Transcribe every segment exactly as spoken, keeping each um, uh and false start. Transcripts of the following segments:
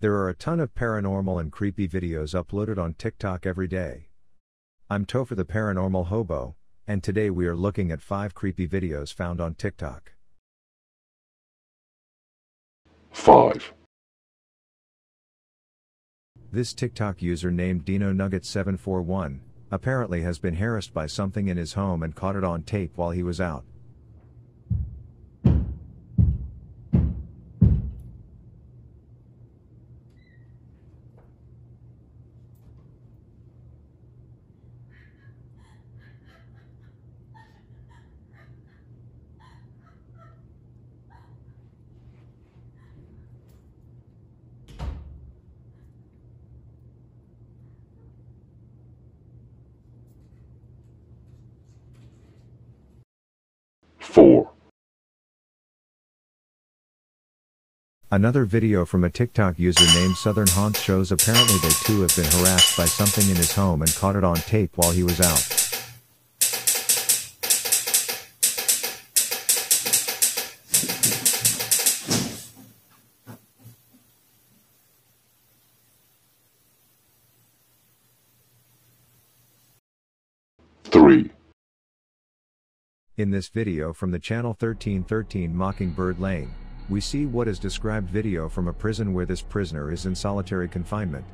There are a ton of paranormal and creepy videos uploaded on TikTok every day. I'm Topher the Paranormal Hobo, and today we are looking at five creepy videos found on TikTok. five. This TikTok user named Dino Nugget seven four one apparently has been harassed by something in his home and caught it on tape while he was out. four. Another video from a TikTok user named Southern Haunts shows apparently they too have been harassed by something in his home and caught it on tape while he was out. three. In this video from the channel thirteen thirteen Mockingbird Lane, we see what is described video from a prison where this prisoner is in solitary confinement.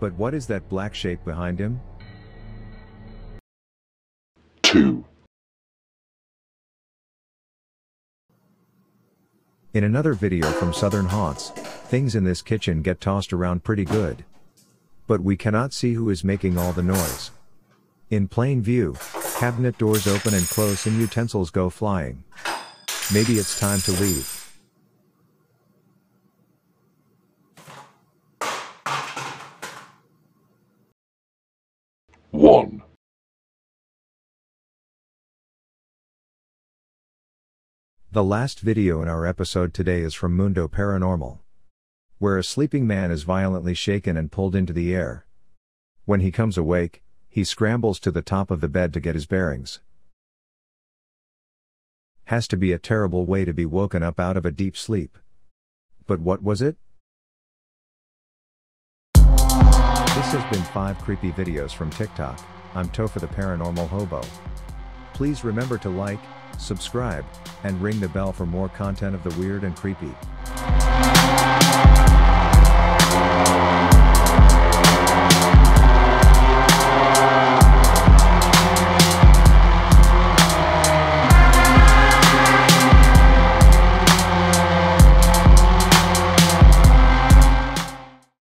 But what is that black shape behind him? two. In another video from Southern Haunts, things in this kitchen get tossed around pretty good. But we cannot see who is making all the noise. In plain view, cabinet doors open and close and utensils go flying. Maybe it's time to leave. one. The last video in our episode today is from Mundo Paranormal, where a sleeping man is violently shaken and pulled into the air. When he comes awake, he scrambles to the top of the bed to get his bearings. Has to be a terrible way to be woken up out of a deep sleep. But what was it? This has been five creepy videos from TikTok. I'm Topher the Paranormal Hobo. Please remember to like, subscribe, and ring the bell for more content of the weird and creepy.